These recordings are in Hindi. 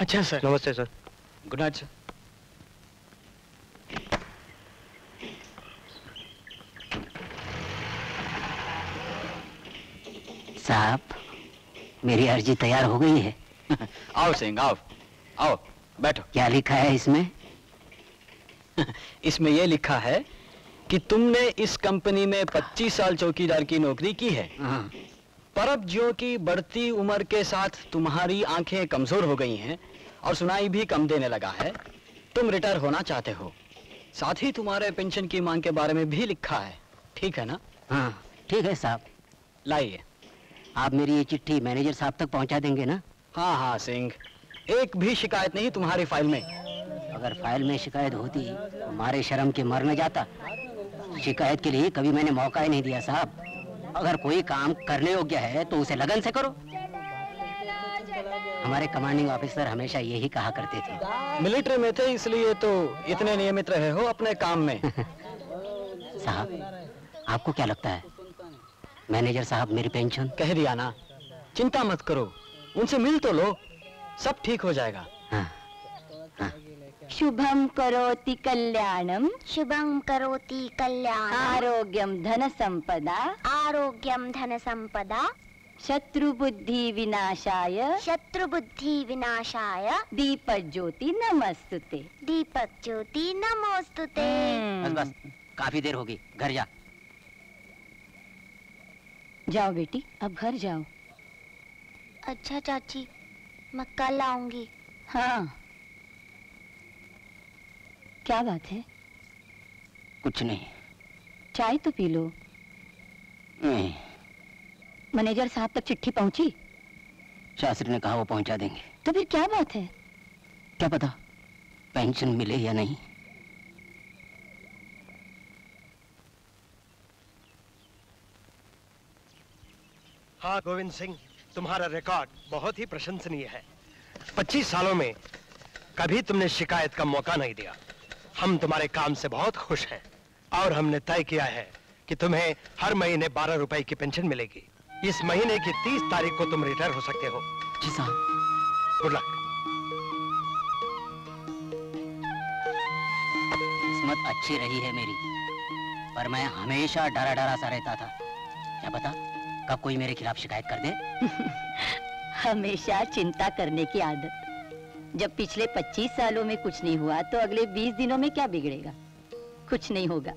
अच्छा सर। नमस्ते सर। Good night sir. साहब, मेरी अर्जी तैयार हो गई है। आओ सिंह, आओ आओ बैठो। क्या लिखा है इसमें? इसमें यह लिखा है कि तुमने इस कंपनी में 25 साल चौकीदार की नौकरी की है। परबज्यों की बढ़ती उम्र के साथ तुम्हारी आंखें कमजोर हो गई हैं और सुनाई भी कम देने लगा है। तुम रिटायर होना चाहते हो, साथ ही तुम्हारे पेंशन की मांग के बारे में भी लिखा है। ठीक है ना? हाँ ठीक है साहब। लाइए। आप मेरी ये चिट्ठी मैनेजर साहब तक पहुंचा देंगे ना? हाँ हाँ सिंह, एक भी शिकायत नहीं तुम्हारी फाइल में। अगर फाइल में शिकायत होती तो मारे शर्म के मर न जाता। शिकायत के लिए कभी मैंने मौका ही नहीं दिया साहब। अगर कोई काम करने योग्य है तो उसे लगन से करो। हमारे कमांडिंग ऑफिसर हमेशा यही कहा करते थे। मिलिट्री में थे इसलिए तो इतने नियमित रहे हो अपने काम में। साहब आपको क्या लगता है मैनेजर साहब मेरी पेंशन? कह दिया ना, चिंता मत करो, उनसे मिल तो लो, सब ठीक हो जाएगा। हाँ, हाँ। शुभम करोति कल्याणम, शुभम करोति कल्याणम, आरोग्यम धन संपदा, शत्रु बुद्धि विनाशाय, दीपक ज्योति नमोस्तुते। बस बस, काफी देर होगी, घर जा। जाओ बेटी, अब घर जाओ। अच्छा चाची, मैं कल आऊंगी। हाँ क्या बात है? कुछ नहीं। चाय तो पी लो। नहीं। मैनेजर साहब तक चिट्ठी पहुंची? शास्त्री ने कहा वो पहुंचा देंगे। तो फिर क्या बात है? क्या पता पेंशन मिले या नहीं। हाँ गोविंद सिंह, तुम्हारा रिकॉर्ड बहुत ही प्रशंसनीय है। 25 सालों में कभी तुमने शिकायत का मौका नहीं दिया। हम तुम्हारे काम से बहुत खुश हैं और हमने तय किया है कि तुम्हें हर महीने 12 रुपए की पेंशन मिलेगी। इस महीने की 30 तारीख को तुम रिटायर हो सकते हो। जी साहब। Good luck. किस्मत अच्छी रही है मेरी, पर मैं हमेशा डरा डरा सा रहता था। क्या पता कब कोई मेरे खिलाफ शिकायत कर दे। हमेशा चिंता करने की आदत। जब पिछले 25 सालों में कुछ नहीं हुआ तो अगले 20 दिनों में क्या बिगड़ेगा? कुछ नहीं होगा।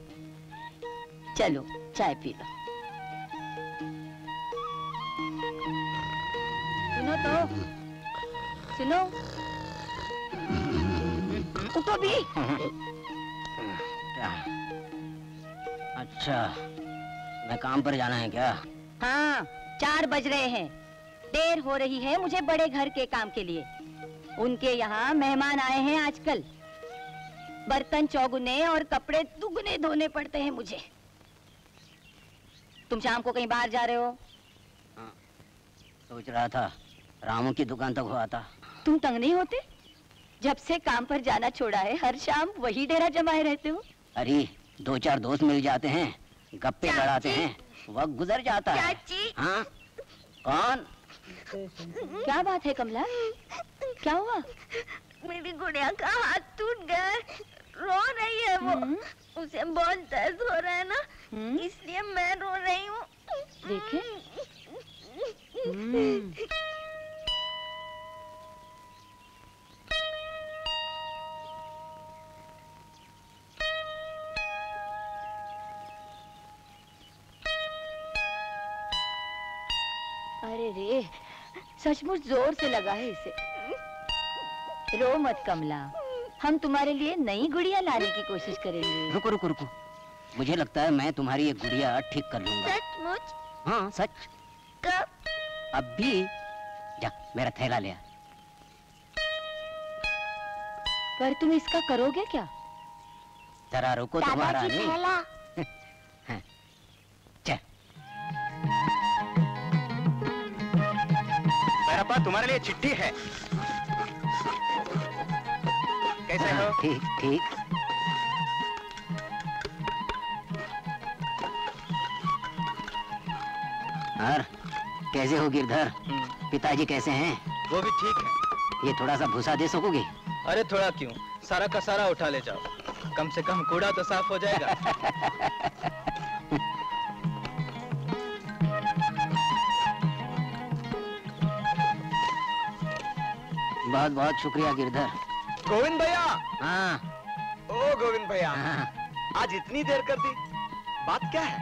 चलो चाय पी लो। सुनो तो, सुनो, उठो भी। अच्छा, मैं काम पर जाना है क्या? हाँ, 4 बज रहे हैं। देर हो रही है मुझे बड़े घर के काम के लिए। उनके यहाँ मेहमान आए हैं आजकल। बर्तन चौगुने और कपड़े दुगने धोने पड़ते हैं मुझे। तुम शाम को कहीं बाहर जा रहे हो? हाँ, सोच रहा था रामू की दुकान तक हुआ था। तुम तंग नहीं होते? जब से काम पर जाना छोड़ा है हर शाम वही डेरा जमाए रहते हो। अरे 2-4 दोस्त मिल जाते हैं, गप्पे लड़ाते हैं, वक्त गुजर जाता है। हाँ कौन? क्या बात है कमला, क्या हुआ? मेरी गुड़िया का हाथ टूट गया, रो रही है वो। उसे बहुत दर्द हो रहा है ना, इसलिए मैं रो रही हूँ। देखे रे, सचमुच जोर से लगा है इसे। रो मत कमला, हम तुम्हारे लिए नई गुड़िया लाने की कोशिश करेंगे। रुको रुको रुको, मुझे लगता है मैं तुम्हारी ये गुड़िया ठीक कर लूंगा। सचमुच? हाँ सच। कब? अभी। जा मेरा थैला ले आ। पर तुम इसका करोगे क्या? जरा रुको, तुम्हारा नहीं। पापा तुम्हारे लिए चिट्ठी है। कैसे हो? ठीक ठीक। और कैसे हो गिरधर, पिताजी कैसे हैं? वो भी ठीक है। ये थोड़ा सा भूसा दे सकोगे? अरे थोड़ा क्यों, सारा का सारा उठा ले जाओ, कम से कम कूड़ा तो साफ हो जाएगा। बहुत बहुत शुक्रिया गिरधर। गोविंद भैया। हाँ। ओ गोविंद भैया। हाँ। आज इतनी देर कर दी, बात क्या है?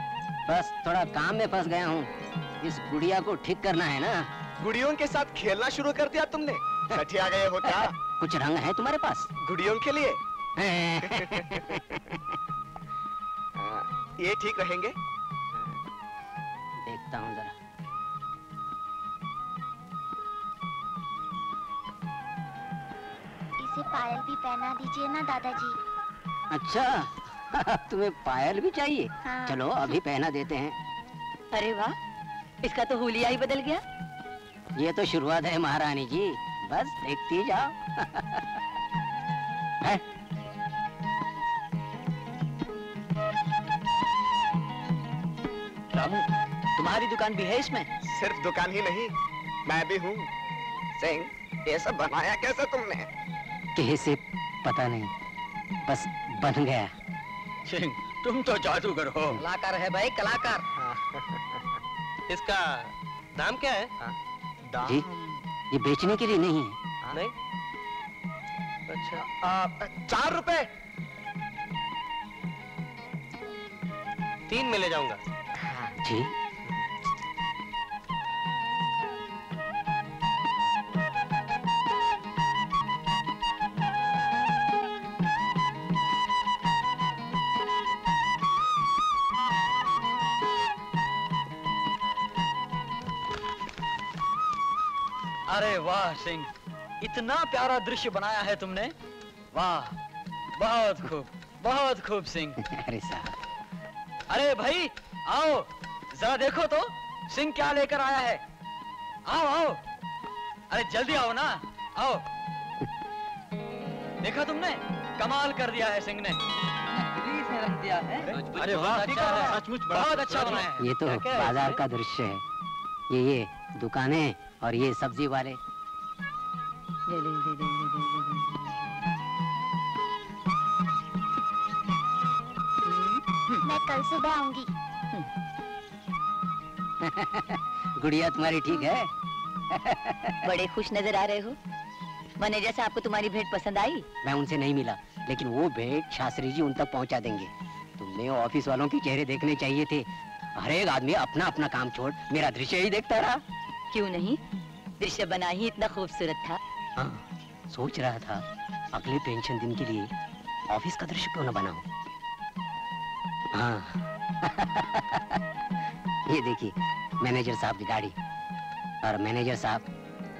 बस थोड़ा काम में फंस गया हूँ, इस गुड़िया को ठीक करना है ना। गुड़ियों के साथ खेलना शुरू कर दिया तुमने, सठिया गए हो क्या? कुछ रंग है तुम्हारे पास गुड़ियों के लिए? ये ठीक रहेंगे, देखता हूँ जरा। पायल भी पहना दीजिए ना दादाजी। अच्छा, तुम्हें पायल भी चाहिए? हाँ। चलो अभी पहना देते हैं। अरे वाह, इसका तो हुलिया ही बदल गया। ये तो शुरुआत है महारानी जी, बस देखती जाओ। है? रामू, तुम्हारी दुकान भी है इसमें? सिर्फ दुकान ही नहीं, मैं भी हूँ। सिंह, ये सब बनाया कैसे तुमने? कैसे पता नहीं, बस बन गया। सिंह, तुम तो जादूगर हो। कलाकार है भाई, कलाकार। इसका दाम क्या है? दाम जी, ये बेचने के लिए नहीं है। नहीं? अच्छा, 4 रुपए। 3 में ले जाऊंगा। जी अरे वाह सिंह, इतना प्यारा दृश्य बनाया है तुमने, वाह। बहुत खूब सिंह। अरे साहब, अरे भाई आओ जरा देखो तो सिंह क्या लेकर आया है। आओ आओ, अरे जल्दी आओ ना, आओ। देखा तुमने, कमाल कर दिया है सिंह ने, ग्रीस में रख दिया है। अरे वाह, सचमुच बहुत अच्छा बनाया है। ये तो बाजार का दृश्य है, ये दुकानें और ये सब्जी वाले। मैं कल सुबह आऊंगी। गुड़िया तुम्हारी ठीक है? बड़े खुश नजर आ रहे हो। मैनेजर साहब को तुम्हारी भेंट पसंद आई? मैं उनसे नहीं मिला, लेकिन वो भेंट शास्त्री जी उन तक पहुंचा देंगे। तुम्हें ऑफिस वालों के चेहरे देखने चाहिए थे, हर एक आदमी अपना अपना काम छोड़ मेरा दृश्य ही देखता रहा। क्यों नहीं, दृश्य बना ही इतना खूबसूरत था। हाँ, सोच रहा था अगले पेंशन दिन के लिए ऑफिस का दृश्य क्यों न बनाऊं। हाँ। ये देखिए मैनेजर साहब की गाड़ी, और मैनेजर साहब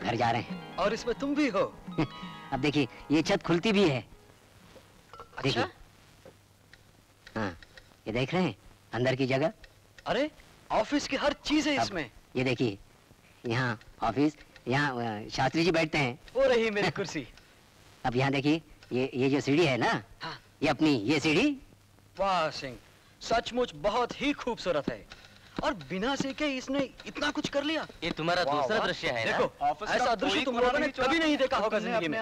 घर जा रहे हैं। और इसमें तुम भी हो। अब देखिए ये छत खुलती भी है। अच्छा? देखिए, हाँ ये देख रहे हैं अंदर की जगह। अरे ऑफिस की हर चीज है इसमें। ये देखिए, यहाँ ऑफिस, यहाँ शास्त्री जी बैठते हैं। वो रही मेरी कुर्सी। अब यहाँ देखिए, ये जो सीढ़ी है ना। हाँ। ये अपनी ये सीढ़ी। वाह सिंह, सचमुच बहुत ही खूबसूरत है, और बिना सीखे इसने इतना कुछ कर लिया। ये तुम्हारा दूसरा दृश्य है ना? देखो, ऐसा दृश्य तुम लोगों ने कभी नहीं देखा होगा जिंदगी में।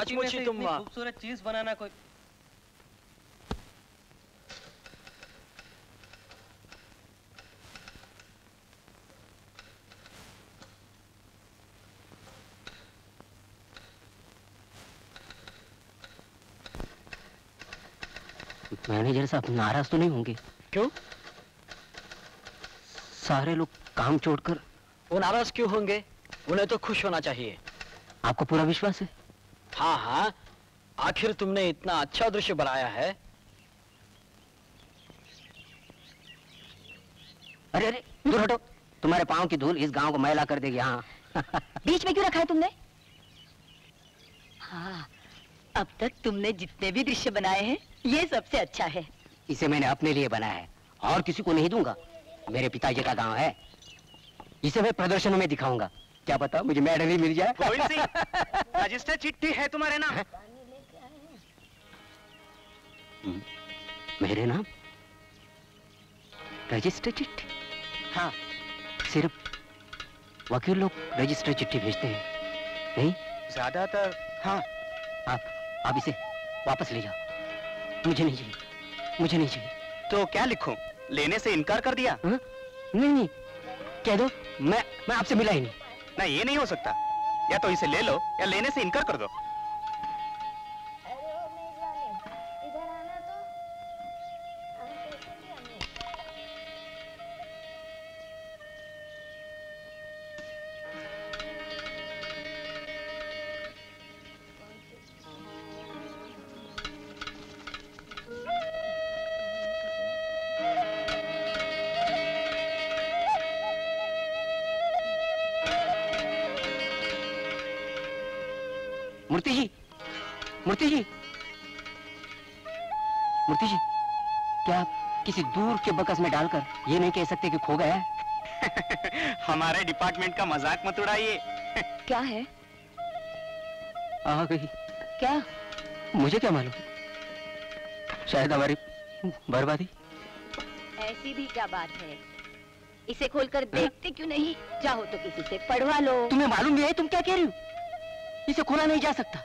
सचमुच ही तुम खूबसूरत चीज बनाना कोई। मैनेजर साहब नाराज तो नहीं होंगे? क्यों? सारे लोग काम छोड़कर। वो नाराज क्यों होंगे, उन्हें तो खुश होना चाहिए। आपको पूरा विश्वास है? हाँ, आखिर तुमने इतना अच्छा दृश्य बनाया है। अरे अरे दूर हटो, तुम्हारे पांव की धूल इस गांव को मैला कर देगी। हाँ। बीच में क्यों रखा है तुमने? हाँ, अब तक तुमने जितने भी दृश्य बनाए हैं ये सबसे अच्छा है। इसे मैंने अपने लिए बनाया है और किसी को नहीं दूंगा। मेरे पिताजी का गांव है, इसे मैं प्रदर्शन में दिखाऊंगा। क्या पता मुझे मेडल ही मिल जाए। रजिस्टर चिट्ठी है तुम्हारे नाम? है? मेरे नाम रजिस्टर चिट्ठी? हाँ, सिर्फ वकील लोग रजिस्टर चिट्ठी भेजते हैं। नहीं, ज्यादातर। हाँ, आप इसे वापस ले जाओ। मुझे नहीं चाहिए, मुझे नहीं चाहिए। तो क्या लिखूं? लेने से इनकार कर दिया? हा? नहीं नहीं, कह दो मैं आपसे मिला ही नहीं। ना, ये नहीं हो सकता। या तो इसे ले लो या लेने से इनकार कर दो। मूर्ति जी, क्या आप किसी दूर के बकस में डालकर ये नहीं कह सकते कि खो गया है? हमारे डिपार्टमेंट का मजाक मत उड़ाइए। क्या है? आ गई। क्या? मुझे क्या मालूम, शायद हमारी बर्बादी। ऐसी भी क्या बात है, इसे खोलकर देखते क्यों नहीं? चाहो तो किसी से पढ़वा लो। तुम्हें मालूम भी है तुम क्या कह रही हो? इसे खोला नहीं जा सकता।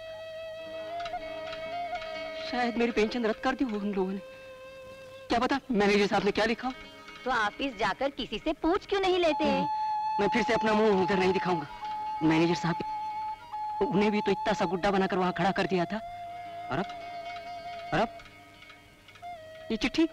शायद मेरी पेंशन रद्द कर दी हो उन लोगों ने। क्या पता मैनेजर साहब ने क्या लिखा। तो ऑफिस जाकर किसी से पूछ क्यों नहीं लेते? मैं फिर से अपना मुंह उधर नहीं दिखाऊंगा। मैनेजर साहब, उन्हें भी तो इतना सा गुड्डा बनाकर वहां खड़ा कर दिया था। और अब ये चिट्ठी।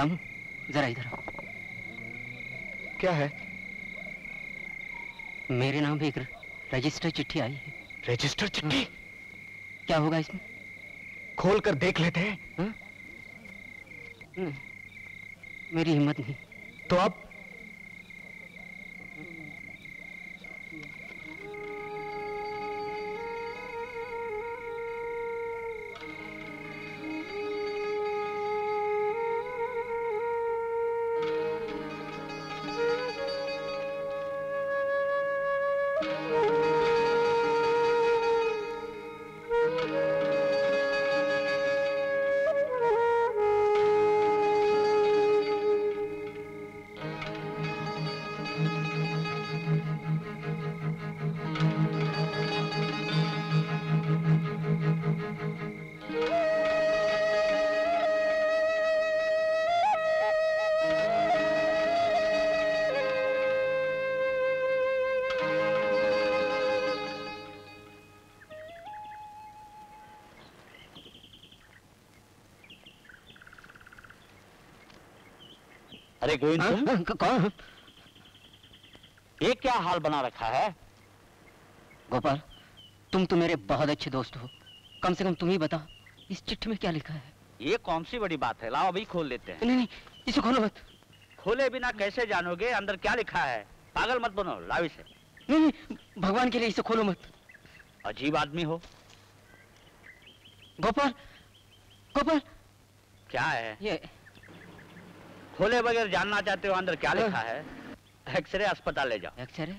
रामू, जरा इधर आओ। क्या है? मेरे नाम पे एक रजिस्टर चिट्ठी आई है। रजिस्टर चिट्ठी? क्या होगा इसमें? खोल कर देख लेते हैं। नहीं, मेरी हिम्मत नहीं। तो अब कौन? ये क्या हाल बना रखा है? गोपाल, तुम तो मेरे बहुत अच्छे दोस्त हो। कम से कम तुम ही बताओ इस चिट्ठी में क्या लिखा है। ये कौन सी बड़ी बात है, लाओ अभी खोल लेते हैं। नहीं, इसे खोलो मत। खोले बिना कैसे जानोगे अंदर क्या लिखा है? पागल मत बनो, लाओ इसे। नहीं, भगवान के लिए इसे खोलो मत। अजीब आदमी हो। गोपाल, क्या है ये? खोले बगैर जानना चाहते हो अंदर क्या लिखा है? एक्सरे अस्पताल ले जाओ। एक्सरे?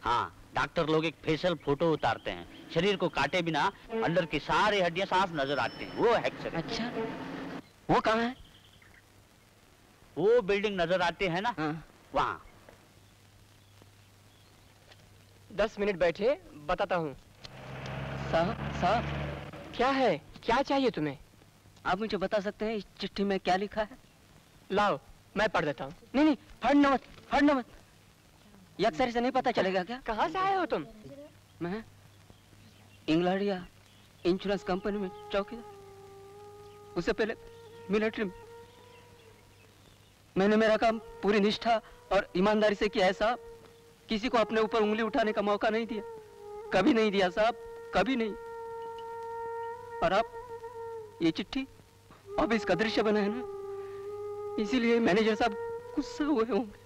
हाँ, डॉक्टर लोग एक फेशियल फोटो उतारते हैं। शरीर को काटे बिना अंदर की सारी हड्डियां साफ नजर आती हैं। वो एक्सरे। अच्छा, वो कहाँ है? वो बिल्डिंग नजर आती है ना, वहाँ। 10 मिनट बैठे, बताता हूँ। साहब, क्या है? क्या चाहिए तुम्हें? आप मुझे बता सकते हैं इस चिट्ठी में क्या लिखा है? लाओ, मैं पढ़ देता हूँ। नहीं, फड़ना मत। यक्सर से नहीं पता चलेगा क्या? कहाँ से आए हो तुम? मैं इंडिया इंश्योरेंस कंपनी में चौकीदार। उससे पहले मिलिट्री में। मैंने मेरा काम पूरी निष्ठा और ईमानदारी से किया है साहब। किसी को अपने ऊपर उंगली उठाने का मौका नहीं दिया, कभी नहीं दिया साहब, कभी नहीं। और आप ये चिट्ठी अब इसका दृश्य बना है ना, इसीलिए मैनेजर साहब गुस्सा हुए होंगे।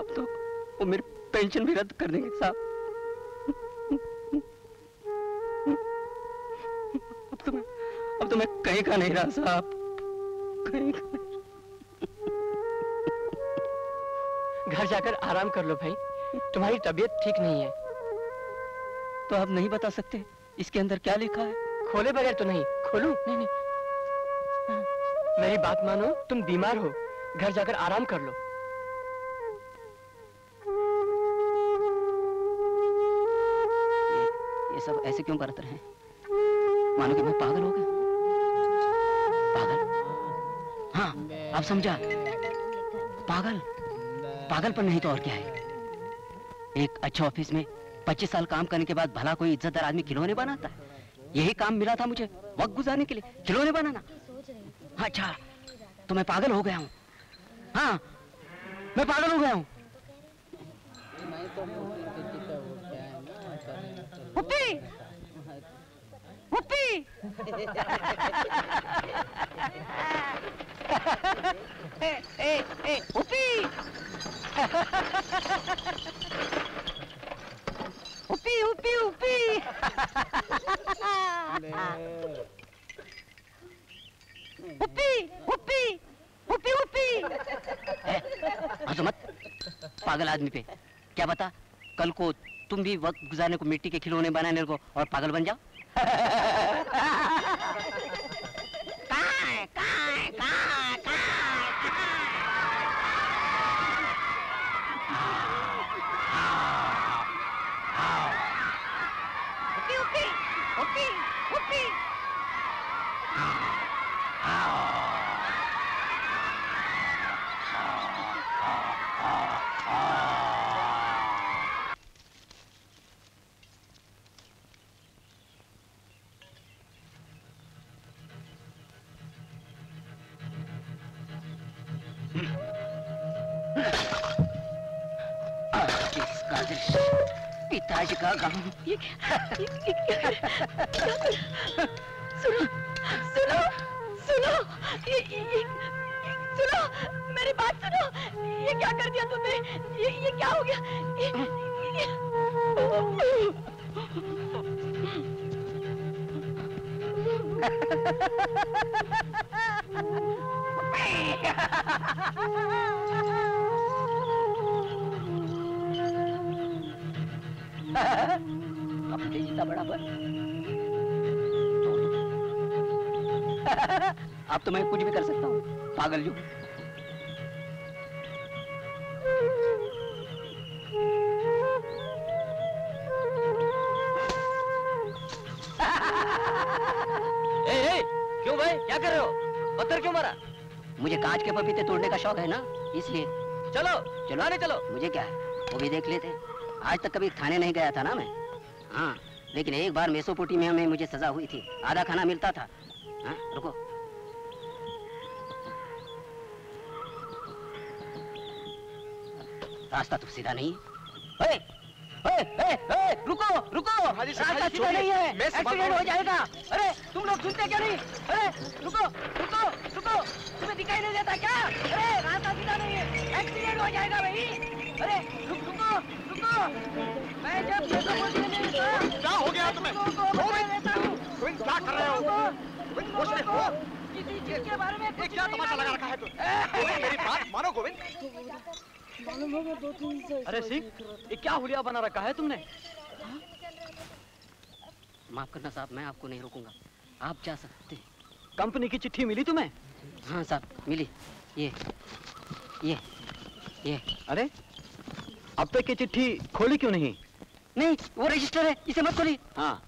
अब तो वो मेरी पेंशन भी रद्द कर देंगे साहब। अब तो मैं अब तो मैं कहीं का नहीं रहा साहब, कहीं का। घर जाकर आराम कर लो भाई, तुम्हारी तबीयत ठीक नहीं है। तो आप नहीं बता सकते इसके अंदर क्या लिखा है? खोले बगैर तो नहीं। खोलूं? नहीं नहीं, मेरी बात मानो, तुम बीमार हो, घर जाकर आराम कर लो। ये सब ऐसे क्यों करते हैं? मानो कि मैं पागल हो गया। पागल? हाँ, अब समझा, पागल। पागल पर नहीं तो और क्या है? एक अच्छे ऑफिस में 25 साल काम करने के बाद भला कोई इज्जतदार आदमी खिलौने बनाता है? यही काम मिला था मुझे वक्त गुजारने के लिए, खिलौने बनाना। अच्छा, तो मैं पागल हो गया हूँ। हाँ, मैं पागल हो गया हूँ। उपी उपी उपी। उपी उपी उपी उपी। मत पागल आदमी पे, क्या पता कल को तुम भी वक्त गुजारने को मिट्टी के खिलौने बनाने को और पागल बन जाओ। काय काय काय काय। पिताजी का गाँव। सुनो सुनो सुनो, सुनो मेरी बात सुनो। ये क्या कर दिया तुमने? ये क्या हो गया? अपने जीता बराबर। अब तो मैं कुछ भी कर सकता हूँ पागल जो। क्यों भाई, क्या कर रहे हो? पत्थर क्यों मारा? मुझे कांच के पपीते तोड़ने का शौक है ना, इसलिए। चलो चलो, नहीं चलो, मुझे क्या है, वो भी देख लेते। आज तक कभी खाने नहीं गया था ना मैं। हाँ, लेकिन एक बार मेसोपोटामिया में मुझे सजा हुई थी, आधा खाना मिलता था। हाँ, रुको। रास्ता तो सीधा नहीं है। ए, ए, ए, ए, रुको रुको, रास्ता सीधा नहीं है, एक्सीडेंट हो जाएगा। अरे तुम लोग सुनते क्या नहीं? अरे रुको रुको रुको, तुम्हें दिखाई नहीं देता क्या? अरे रास्ता सीधा नहीं है, एक्सीडेंट हो जाएगा भाई। अरे रुको रुको, मैं जब क्या हो गया तुम्हें? क्या कर रहे हो? किसी चीज के बारे में क्या तमाशा लगा रखा है तू? मेरी बात मानो गोविंद। अरे सिंह, ये क्या हुलिया बना रखा है तुमने? माफ करना साहब, मैं आपको नहीं रोकूंगा, आप जा सकते। कंपनी की चिट्ठी मिली तुम्हें? हाँ साहब मिली। ये अरे अब तक ये चिट्ठी खोली क्यों नहीं? नहीं, वो रजिस्टर है, इसे मत खोली। हाँ,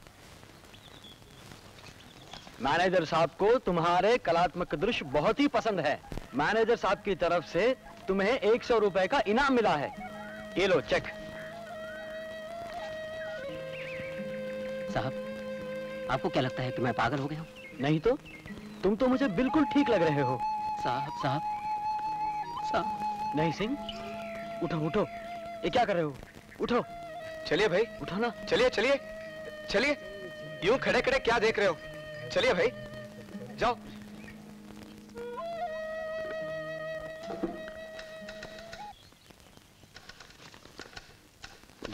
मैनेजर साहब को तुम्हारे कलात्मक दृश्य बहुत ही पसंद है। मैनेजर साहब की तरफ से तुम्हें 100 रुपए का इनाम मिला है, ये लो चेक। साहब, आपको क्या लगता है कि मैं पागल हो गया हूँ? नहीं तो, तुम तो मुझे बिल्कुल ठीक लग रहे हो। साहब साहब साहब। नहीं सिंह, उठो उठो, ये क्या कर रहे हो? उठो। चलिए भाई, उठो ना। चलिए चलिए चलिए, यूं खड़े खड़े क्या देख रहे हो? चलिए भाई, जाओ।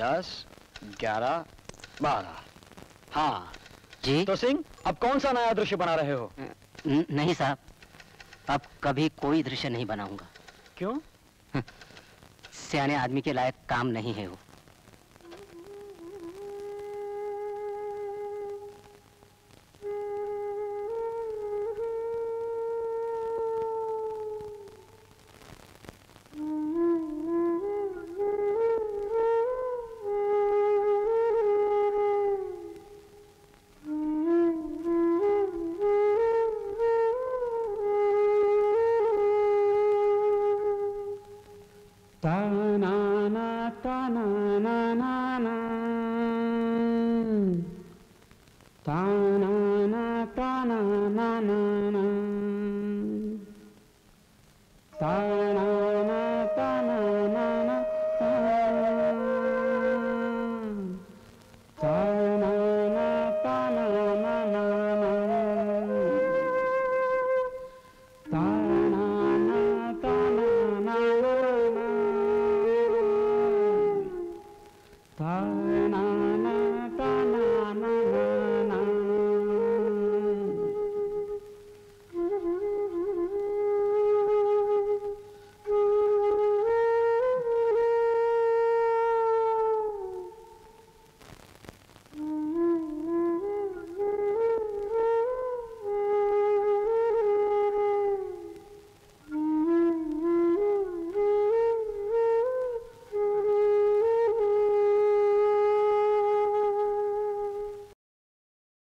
दस, 11, 12, हाँ जी। तो सिंह, अब कौन सा नया दृश्य बना रहे हो? नहीं साहब, अब कभी कोई दृश्य नहीं बनाऊंगा। क्यों? सियाने आदमी के लायक काम नहीं है वो।